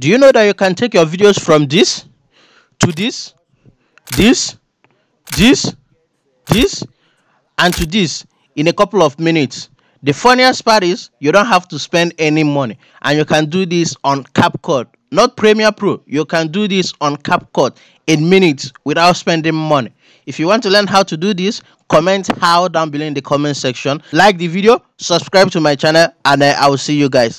Do you know that you can take your videos from this to this, this, this, this, and to this in a couple of minutes? The funniest part is you don't have to spend any money, and you can do this on CapCut, not Premiere Pro. You can do this on CapCut in minutes without spending money. If you want to learn how to do this, comment how down below in the comment section. Like the video, subscribe to my channel, and I will see you guys.